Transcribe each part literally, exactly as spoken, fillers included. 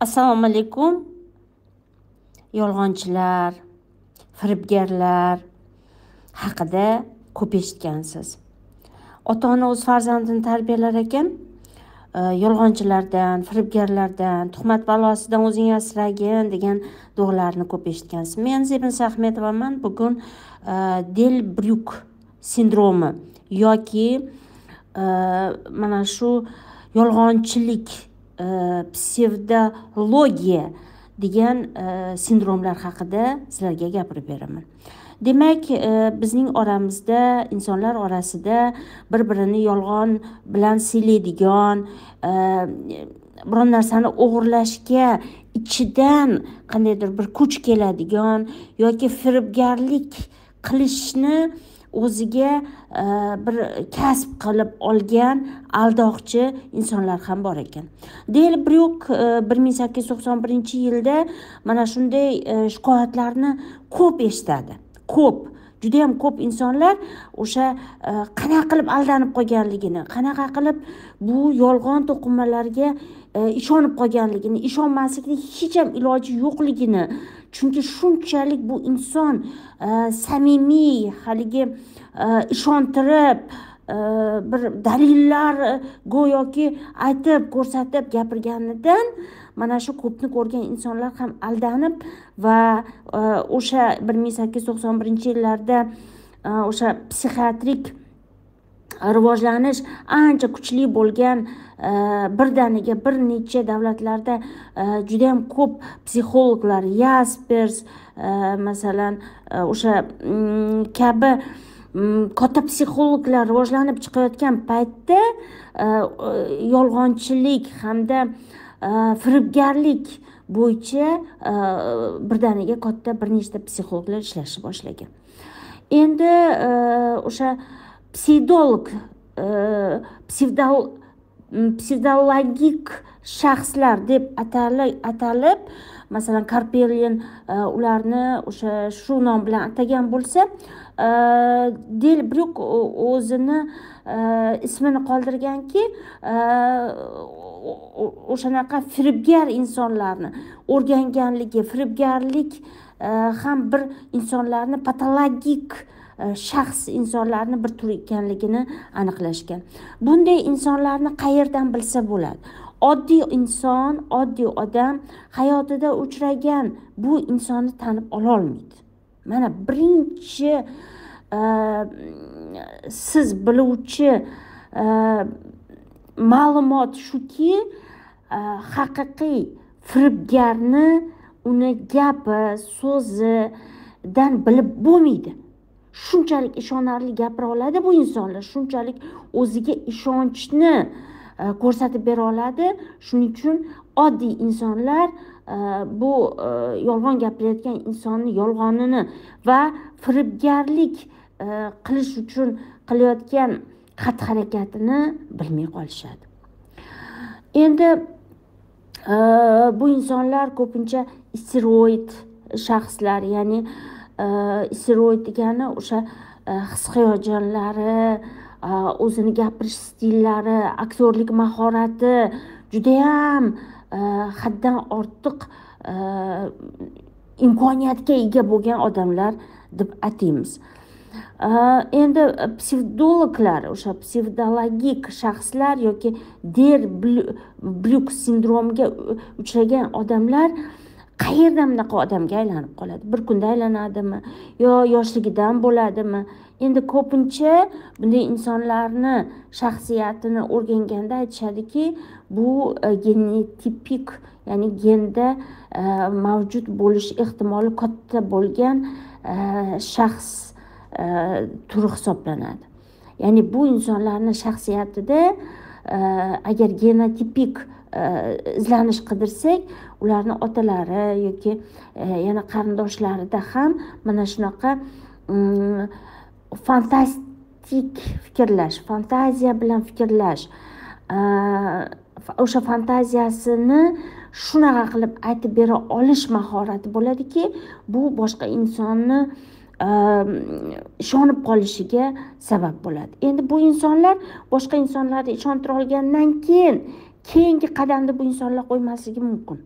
Assalomu alaykum. Yolg'onchilar, firibgarlar haqida ko'p eshitgansiz. Ota-ona o'z farzandini tarbiyalar ekan, yolg'onchilardan, firibgarlardan, tuhmat balosidan o'zingni asragin degan duolarni ko'p eshitgansiz. Men Zebiniso Ahmedovaman. Bugun Delbryuk sindromi yoki mana shu yolg'onchilik psevdologiya degan sindromlar haqida sizlarga gapirib beraman. Demak, bizning oramizda, insonlar orasida bir-birini yolg'on bilan siylaydigan, biron narsani o'g'irlashga ichidan qandaydir bir kuch keladigan yoki firibgarlik qilishni o'ziga bir kasb qilib olgan aldoqchi insonlar ham bor ekan. Delbryuk bir ming sakkiz yuz to'qson birinchi yilda mana shunday shikoyatlarni ko'p eshitadi. Ko'p, juda ham ko'p insonlar o'sha qanaqa qilib aldanib qolganligini, qanaqa qilib bu yolg'on to'qinmalarga ishonib qolganligini, ishonmaslikning hech ham iloji yo'qligini, chunki shunchalik bu inson samimiy, haligi ishontirib bir dalillar go'yoki aytib ko'rsatib gapirganidan mana shu ko'pni ko'rgan insonlar ham aldanib va o'sha bir ming sakkiz yuz to'qson birinchi yillarda o'sha psixiatrik rivojlanish ancha kuchli bo'lgan birdaniga bir necha davlatlarda juda ham ko'p psixologlar, Yaspers masalan o'sha kabi katta psixologlar rivojlanib chiqayotgan paytda yolg'onchilik hamda firibgarlik bo'yicha birdaniga katta bir nechta psixologlar ishlashni boshlagan. Endi o'sha psevdolog, psevdologik shaxslar deb atalib, masalan Karpelin ularni o'sha shu nom bilan atagan bo'lsa, Delbryuk o'zini ismini qoldirganki, o'shanaqa firibgar insonlarni o'rganganligi, firibgarlik ham bir insonlarni patologik shaxs insonlarni bir tur ekanligini aniqlashgan. Bunday insonlarni qayerdan bilsa bo'ladi? Oddiy inson, oddiy odam hayotida uchragan bu insonni tanib ola olmaydi. Mana birinchi siz biluvchi ma'lumot shuki, haqiqiy firibgarni uni gapi, so'zidan bilib bo'lmaydi. Shunchalik ishonarli gapira oladi bu insonlar, shunchalik o'ziga ishonchni ko'rsatib bera oladi. Shuning uchun oddiy insonlar bu yolg'on gapirayotgan insonni yolg'onini va firibgarlik qilish uchun qilayotgan xatti-harakatini bilmay qolishadi. Endi bu insonlar ko'pincha isteroid shaxslar, ya'ni isteroid degani o'sha his hayajonlari, o'zini gapirish stillari, aktyorlik mahorati juda ham haddan ortiq imkoniyatga ega bo'lgan odamlar deb ataymiz. Endi psevdologlar, o'sha psevdologik shaxslar yoki Delbryuk sindromiga uchragan odamlar qayerdan bunaqa odamga aylanib qoladi? Bir kunda aylanadimi yo yoshligidan bo'ladimi? Endi ko'pincha bunday insonlarni shaxsiyatini o'rganganda aytishadiki, bu genotipik, ya'ni genda mavjud bo'lish ehtimoli katta bo'lgan shaxs turi hisoblanadi. Ya'ni bu insonlarning shaxsiyatida agar genotipik izlanish qidirsak, ularni otalari yoki yana qarindoshlarida ham mana shunaqa fantastik fikrlash, fantaziya bilan fikrlash, o'sha fantaziyasini shunaqa qilib aytib bera olish mahorati bo'ladiki, bu boshqa insonni ishonib qolishiga sabab bo'ladi. Endi bu insonlar boshqa insonlarni ishontira olgandan keyin keyingi qadamda bu insonlar qo'ymasligi mumkin.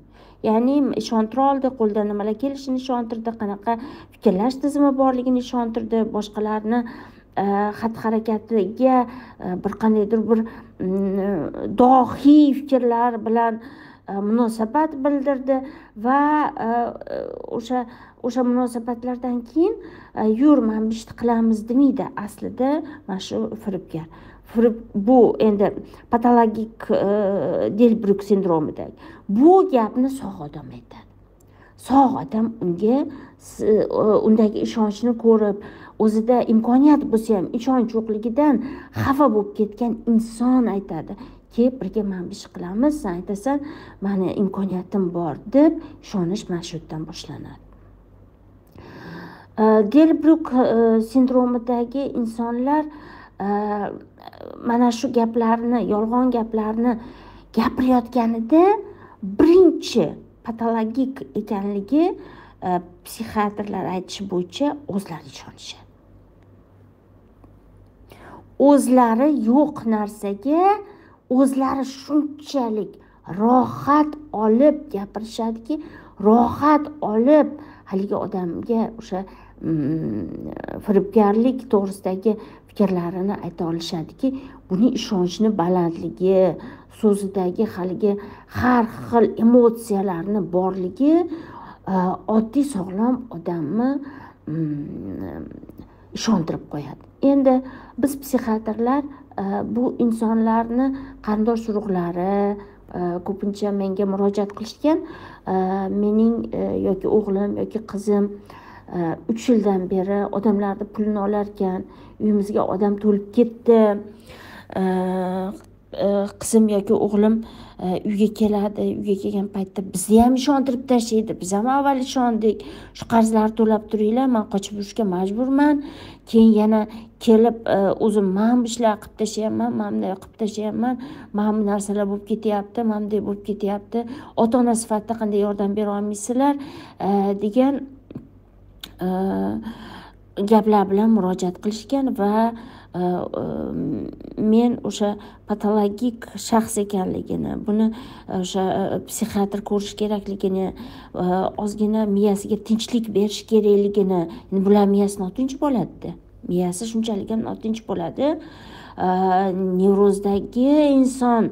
Ya'ni ishontira oldi, qo'lda nimalar kelishini ishontirdi, qanaqa fikrlash tizimi borligini ishontirdi, boshqalarni xatti-harakatiga bir qandaydir bir dohiy fikrlar bilan munosabat bildirdi va o'sha o'sha munosabatlardan keyin yur men bishti qilamiz demaydi aslida mana shu firibgar. Bu endi patologik Delbryuk sindromidagi bu gapni sog' odam aytadi. Sog' odam unga undagi ishonchni ko'rib, o'zida imkoniyat bo'lsa ham ishonch yo'qligidan xafa bo'lib ketgan inson aytadi. Ke birga men ish qilamiz, sen aytasan, meni imkoniyatim bor deb ishonish mana shu yerdan boshlanadi. Delbryuk sindromidagi insonlar mana shu gaplarni, yolg'on gaplarni gapirayotganida birinchi patologik ekanligi psixiatrlar aytishi bo'yicha o'zlari ishonishadi. O'zlari yo'q narsaga o'zlari shunchalik rohat olib gapirishadiki, rohat olib haligi odamga o'sha firibgarlik to'g'risidagi fikrlarini ayta olishadiki, buni ishonchni balandligi, so'zidagi haligi har xil emotsiyalarni borligi oddiy sog'lom odamni ishontirib qo'yadi. Endi biz psixiatrlar bu insonlarni qarindosh urug'lari ko'pincha menga murojaat qilishgan, mening yoki o'g'lim yoki qizim uch yildan beri odamlarni pulini olarkan, uyimizga odam to'lib ketdi. Qizim yoki o'g'lim uyga keladi, uyga kelgan paytda bizni ham ishontirib tashlaydi. Biz ham avval ishondik. Shu qarzlarni to'lab turinglar, men qochib yurishga majburman. Keyin yana kelib o'zim men ishlar qilib tashlayman, men bunday qilib tashlayman, men bu narsalar bo'lib ketyapti, men bunday bo'lib ketyapti. Ota-ona sifatida qanday yordam bera olmaysizlar degan gaplar bilan murojaat qilishgan va men o'sha patologik shaxs ekanligini, buni o'sha psixiatr ko'rish kerakligini, ozgina miyasiga tinchlik berish kerakligini, bular miyasi notinch bo'ladi-da. Miyasi shunchalik ham notinch bo'ladi. Nevrozdagi inson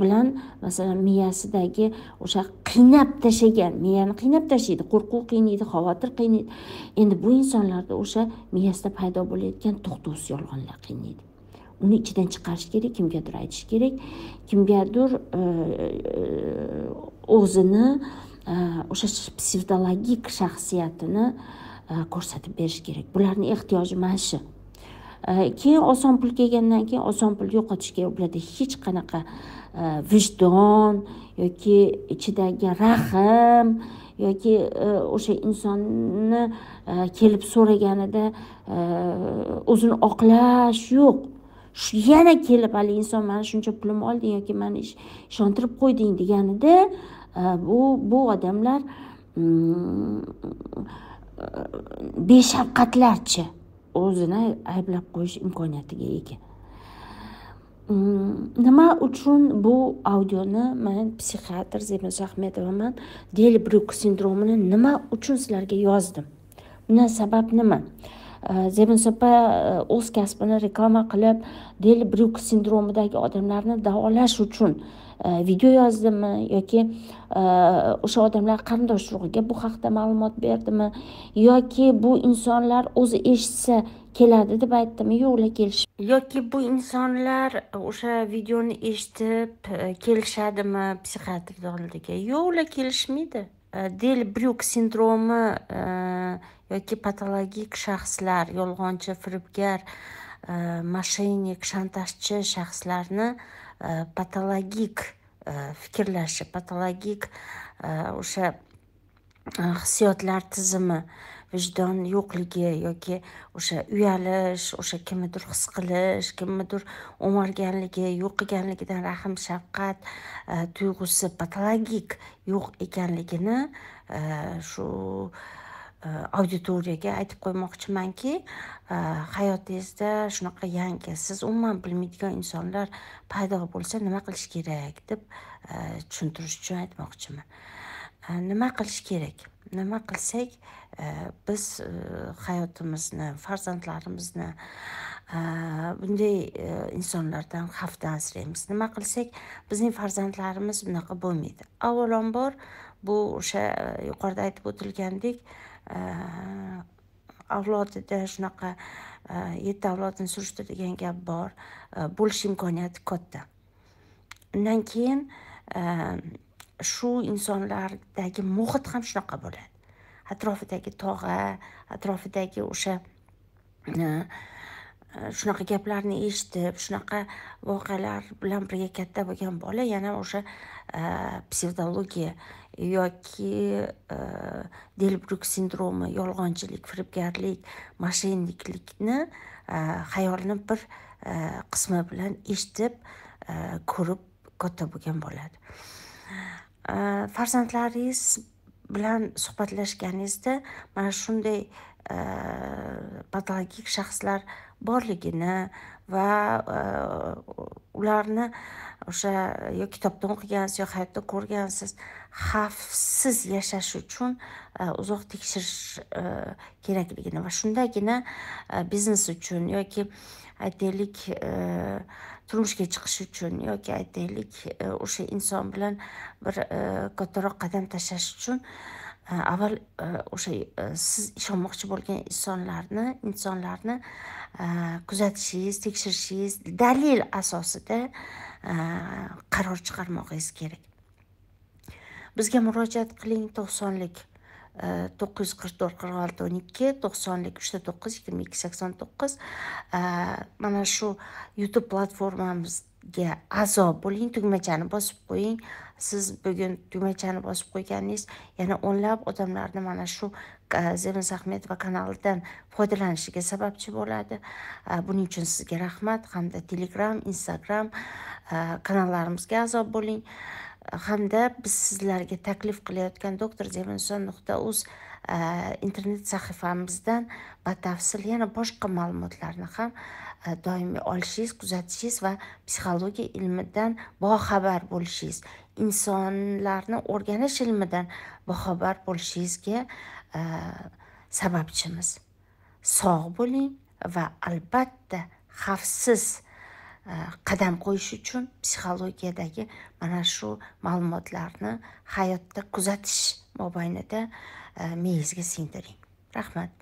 bilan masalan miyasidagi o'sha qiynab tashlagan, miyani qiynab tashlaydi, qo'rquv qiynaydi, xavotir qiynaydi. Endi bu insonlarda o'sha miyasida paydo bo'layotgan to'xtovsiz yolg'onlar qiynaydi. Uni ichidan chiqarish kerak, kimgadir aytish kerak, kimgadir o'zini o'sha psixologik shaxsiyatini ko'rsatib berish kerak. Bularning ehtiyoji mana shu. Keyin oson pul kelgandan keyin oson pul yo'qotish kerak. Ularda hech qanaqa vijdon yoki ichidagi rahm yoki o'sha insonni kelib so'raganida o'zini oqlash yo'q. Shu yana kelib hali inson mana shuncha pulim olding yoki meni ishontirib qo'yding deganida bu bu odamlar beshafqatlarchi o'zini ayblab qo'yish imkoniyatiga ega. Nima uchun bu audioni men psixiatr Zebiniso Ahmedovaman, Delbryuk sindromini nima uchun sizlarga yozdim? Buna sabab nima? Zebiniso opa o'z kasbini reklama qilib, Delbryuk sindromidagi odamlarni davolash uchun video yazdimi yoki o'sha odamlar qarindosh urug'iga bu haqda ma'lumot berdimi yoki bu insonlar o'zi eshitsa keladi deb aytdimi? Yo'q, ular kelish yoki bu insonlar o'sha videoni eshitib kelishadimi psixiatr oldiga? Yo'q, ular kelishmaydi. Delbryuk sindromi yoki patologik shaxslar, yolg'onchi, firibgar, mashaynik, shantajchi shaxslarni patologik fikrlashi, patologik o'sha hissiyotlar tizimi, vijdon yo'qligi yoki o'sha uyalish, o'sha kimnidir his qilish, kimnidir o'marganligi, yo'qligidan rahm shafqat tuyg'usi patologik yo'q ekanligini shu auditoriyaga aytib qo'ymoqchimanki, hayotingizda shunaqa yangi, siz umuman bilmaydigan insonlar paydo bo'lsa nima qilish kerak deb tushuntirish uchun aytmoqchiman. Nima qilish kerak? Nima qilsak biz hayotimizni, farzandlarimizni bunday insonlardan xavfdan asraymiz. Nima qilsak bizning farzandlarimiz bunaqa bo'lmaydi. Avvalambor bu o'sha yuqorida aytib o'tilgandek, avlodida shunaqa yetti avlodni surishtir degan gap bor, bo'lish imkoniyati katta. Undan keyin shu insonlardagi muhit ham shunaqa bo'ladi. Atrofidagi tog'a, atrofidagi o'sha shunaqa gaplarni eshitib, shunaqa voqealar bilan birga katta bo'lgan bola yana o'sha psevdologiya yoki Delbryuk sindromi, yolg'onchilik, firibgarlik, mashinniklikni xayolini bir qismi bilan eshitib, ko'rib katta bo'lgan bo'ladi. Farzandlaringiz bilan suhbatlashganingizda mana shunday patologik shaxslar borligini va ularni o'sha yo kitobdan o'qigansiz, yo hayotda ko'rgansiz, xavfsiz yashash uchun uzoq tekshirish kerakligini va shundagina biznes uchun yoki aytaylik turmushga chiqish uchun yoki aytaylik o'sha inson bilan bir kattaroq qadam tashlash uchun avval o'sha siz ishonmoqchi bo'lgan insonlarni insonlarni kuzatishingiz, tekshirishingiz, dalil asosida qaror chiqarmoqingiz kerak. Bizga murojaat qiling to'qsonlik to'qqiz yuz qirq to'rt qirq olti o'n ikki, to'qsonlik uch to'qqiz yigirma ikki sakson to'qqiz. Mana shu YouTube platformamizga a'zo bo'ling, tugmachani bosib qo'ying. Siz bugun tugmachani bosib qo'yganingiz yana o'nlab odamlarni mana shu Zebiniso Ahmedova kanalidan foydalanishiga sababchi bo'ladi. Buning uchun sizga rahmat. Hamda Telegram, Instagram kanallarimizga a'zo bo'ling. Hamda biz sizlarga taklif qilayotgan doktor Zebiniso nuqta uz internet sahifamizdan batafsil yana boshqa ma'lumotlarni ham doimiy olishingiz, kuzatishingiz va psixologiya ilmidan boxabar bo'lishingiz, insonlarni o'rganish ilmidan boxabar bo'lishingizga sababchimiz. Sog' bo'ling va albatta xavfsiz qadam qo'yish uchun psixologiyadagi mana shu ma'lumotlarni hayotda kuzatish mobaynida miyangizga singdiring. Rahmat.